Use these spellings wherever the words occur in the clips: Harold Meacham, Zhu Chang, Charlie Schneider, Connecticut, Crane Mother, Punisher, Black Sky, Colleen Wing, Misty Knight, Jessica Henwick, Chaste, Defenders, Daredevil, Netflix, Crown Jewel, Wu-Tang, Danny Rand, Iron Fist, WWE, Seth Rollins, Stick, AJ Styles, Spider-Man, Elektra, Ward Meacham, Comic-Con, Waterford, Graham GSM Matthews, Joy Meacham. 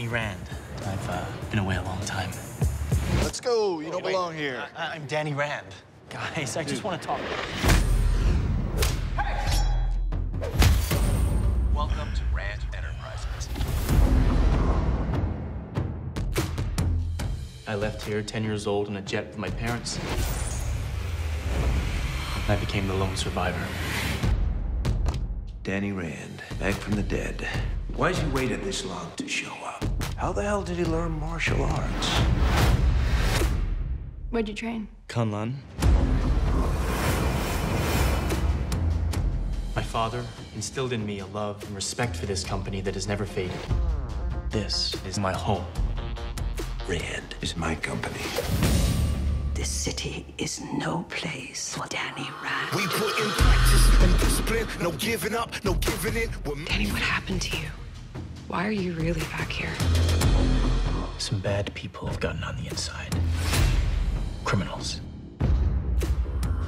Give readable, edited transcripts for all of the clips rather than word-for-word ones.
Danny Rand. I've been away a long time. Let's go. You don't belong here. I'm Danny Rand. Guys, I just want to talk. Hey! Welcome to Rand Enterprises. I left here 10 years old in a jet with my parents. I became the lone survivor. Danny Rand, back from the dead. Why's he waited this long to show up? How the hell did he learn martial arts? Where'd you train? K'un-Lun. My father instilled in me a love and respect for this company that has never faded. This is my home. Rand is my company. This city is no place for Danny Rand. We put in practice and discipline, no giving up, no giving in. Danny, what happened to you? Why are you really back here? Some bad people have gotten on the inside. Criminals.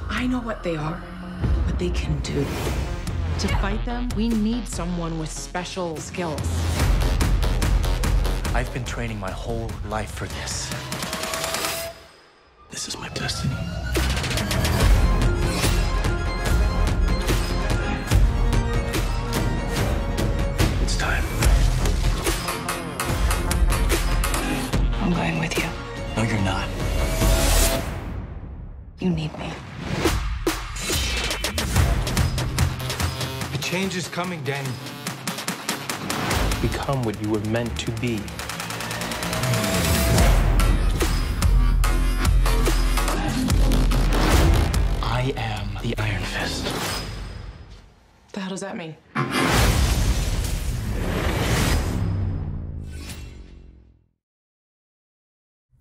I know what they are, what they can do. To fight them, we need someone with special skills. I've been training my whole life for this. This is my destiny. It's time. I'm going with you. No, you're not. You need me. A change is coming, Danny. Become what you were meant to be. I am the Iron Fist. The hell does that mean?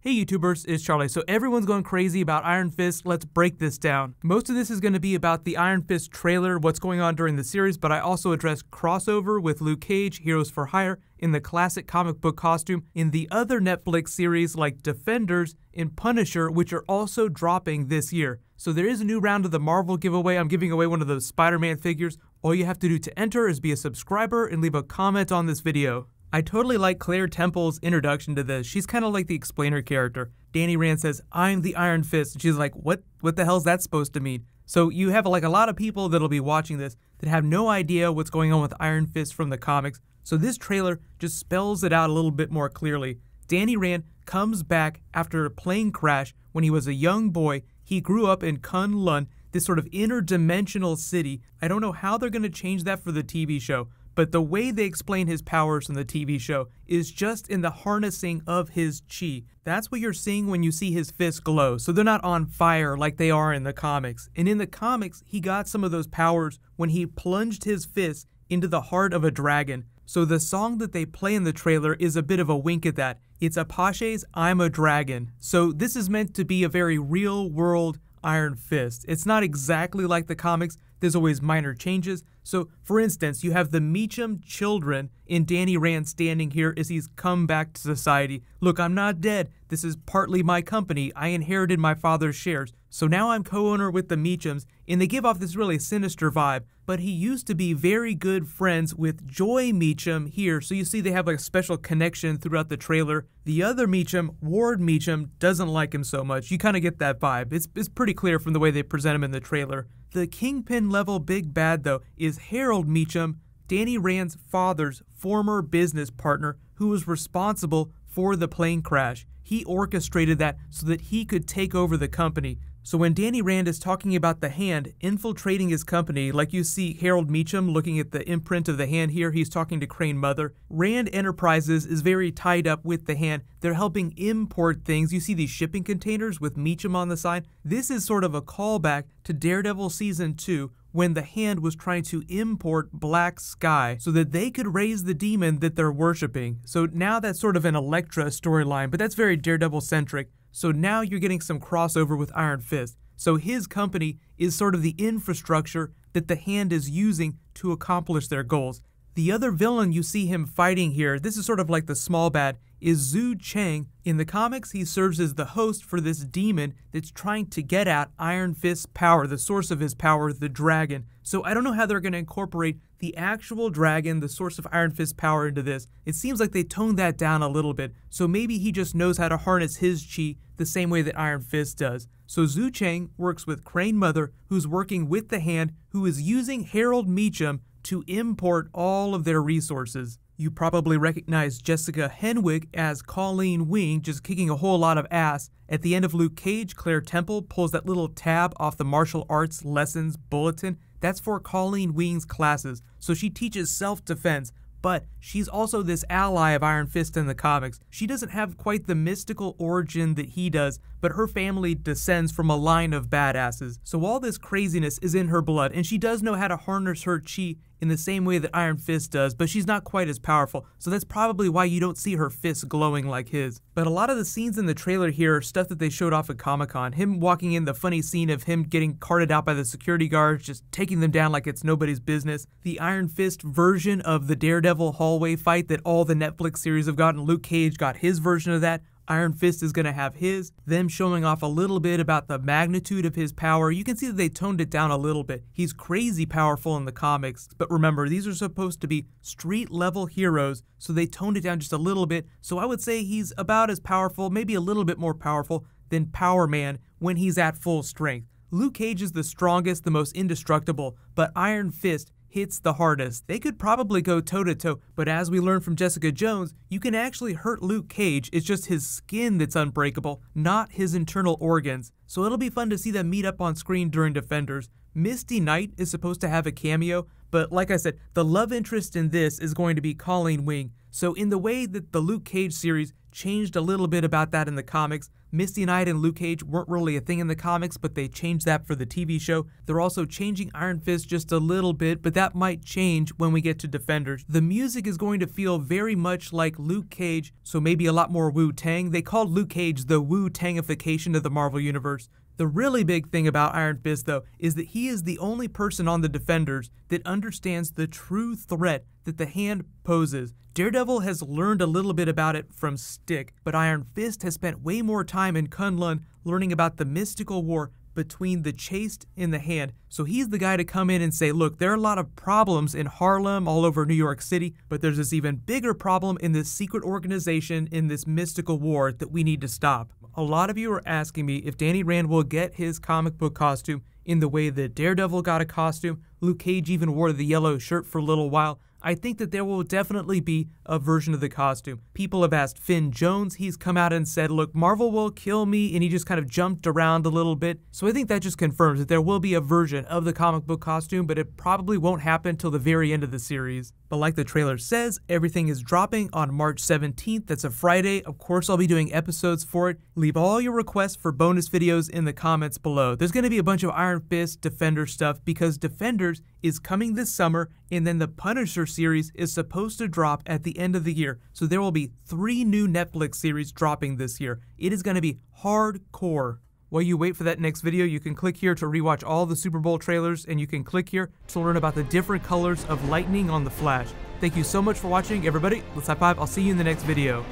Hey YouTubers, it's Charlie. So everyone's going crazy about Iron Fist. Let's break this down. Most of this is going to be about the Iron Fist trailer, what's going on during the series, but I also addressed crossover with Luke Cage, Heroes for Hire, in the classic comic book costume, in the other Netflix series like Defenders and Punisher, which are also dropping this year. So there is a new round of the Marvel giveaway. I'm giving away one of those Spider-Man figures. All you have to do to enter is be a subscriber and leave a comment on this video. I totally like Claire Temple's introduction to this. She's kind of like the explainer character. Danny Rand says, "I'm the Iron Fist." And she's like, what the hell's that supposed to mean? So you have like a lot of people that'll be watching this that have no idea what's going on with Iron Fist from the comics. So this trailer just spells it out a little bit more clearly. Danny Rand comes back after a plane crash when he was a young boy. He grew up in K'un-Lun, this sort of interdimensional city. I don't know how they're going to change that for the TV show. But the way they explain his powers in the TV show is just in the harnessing of his chi. That's what you're seeing when you see his fists glow. So they're not on fire like they are in the comics. And in the comics, he got some of those powers when he plunged his fist into the heart of a dragon. So the song that they play in the trailer is a bit of a wink at that. It's Apache's "I'm a Dragon." So this is meant to be a very real world Iron Fist. It's not exactly like the comics. There's always minor changes. So, for instance, you have the Meacham children and Danny Rand standing here as he's come back to society. Look, I'm not dead. This is partly my company. I inherited my father's shares. So now I'm co-owner with the Meachams, and they give off this really sinister vibe. But he used to be very good friends with Joy Meacham here. So you see they have like a special connection throughout the trailer. The other Meacham, Ward Meacham, doesn't like him so much. You kind of get that vibe. It's pretty clear from the way they present him in the trailer. The Kingpin level big bad, though, is Harold Meacham, Danny Rand's father's former business partner who was responsible for the plane crash. He orchestrated that so that he could take over the company. So when Danny Rand is talking about the hand infiltrating his company, like you see Harold Meacham looking at the imprint of the hand here, he's talking to Crane Mother. Rand Enterprises is very tied up with the hand. They're helping import things. You see these shipping containers with Meacham on the side. This is sort of a callback to Daredevil Season 2 when the hand was trying to import Black Sky so that they could raise the demon that they're worshiping. So now that's sort of an Elektra storyline, but that's very Daredevil-centric. So now you're getting some crossover with Iron Fist. So his company is sort of the infrastructure that the hand is using to accomplish their goals. The other villain you see him fighting here, this is sort of like the small bad, is Zhu Chang. In the comics, he serves as the host for this demon that's trying to get at Iron Fist's power, the source of his power, the dragon. So I don't know how they're going to incorporate the actual dragon, the source of Iron Fist's power, into this. It seems like they toned that down a little bit, so maybe he just knows how to harness his chi the same way that Iron Fist does. So Zhu Chang works with Crane Mother, who's working with the Hand, who is using Harold Meacham to import all of their resources. You probably recognize Jessica Henwick as Colleen Wing, just kicking a whole lot of ass. At the end of Luke Cage, Claire Temple pulls that little tab off the martial arts lessons bulletin. That's for Colleen Wing's classes, so she teaches self-defense, but she's also this ally of Iron Fist in the comics. She doesn't have quite the mystical origin that he does, but her family descends from a line of badasses. So all this craziness is in her blood, and she does know how to harness her chi in the same way that Iron Fist does, but she's not quite as powerful, so that's probably why you don't see her fists glowing like his. But a lot of the scenes in the trailer here are stuff that they showed off at Comic-Con. Him walking in, the funny scene of him getting carted out by the security guards, just taking them down like it's nobody's business. The Iron Fist version of the Daredevil hallway fight that all the Netflix series have gotten. Luke Cage got his version of that. Iron Fist is going to have his. Them showing off a little bit about the magnitude of his power. You can see that they toned it down a little bit. He's crazy powerful in the comics, but remember, these are supposed to be street level heroes, so they toned it down just a little bit. So I would say he's about as powerful, maybe a little bit more powerful than Power Man when he's at full strength. Luke Cage is the strongest, the most indestructible, but Iron Fist hits the hardest. They could probably go toe-to-toe, but as we learned from Jessica Jones, you can actually hurt Luke Cage. It's just his skin that's unbreakable, not his internal organs. So it'll be fun to see them meet up on screen during Defenders. Misty Knight is supposed to have a cameo, but like I said, the love interest in this is going to be Colleen Wing. So in the way that the Luke Cage series changed a little bit about that in the comics, Misty Knight and Luke Cage weren't really a thing in the comics, but they changed that for the TV show. They're also changing Iron Fist just a little bit, but that might change when we get to Defenders. The music is going to feel very much like Luke Cage, so maybe a lot more Wu-Tang. They called Luke Cage the Wu-Tangification of the Marvel Universe. The really big thing about Iron Fist, though, is that he is the only person on the Defenders that understands the true threat that the Hand poses. Daredevil has learned a little bit about it from Stick, but Iron Fist has spent way more time in K'un-Lun learning about the mystical war between the Chaste and the Hand. So he's the guy to come in and say, look, there are a lot of problems in Harlem, all over New York City, but there's this even bigger problem in this secret organization, in this mystical war that we need to stop. A lot of you are asking me if Danny Rand will get his comic book costume in the way that Daredevil got a costume. Luke Cage even wore the yellow shirt for a little while. I think that there will definitely be a version of the costume. People have asked Finn Jones. He's come out and said, look, Marvel will kill me, and he just kind of jumped around a little bit. So I think that just confirms that there will be a version of the comic book costume, but it probably won't happen till the very end of the series. But like the trailer says, everything is dropping on March 17th. That's a Friday. Of course, I'll be doing episodes for it. Leave all your requests for bonus videos in the comments below. There's going to be a bunch of Iron Fist, Defenders stuff, because Defenders is coming this summer, and then the Punisher series is supposed to drop at the end of the year. So there will be 3 new Netflix series dropping this year. It is going to be hardcore. While you wait for that next video, you can click here to rewatch all the Super Bowl trailers, and you can click here to learn about the different colors of lightning on The Flash. Thank you so much for watching, everybody. Let's high five. I'll see you in the next video.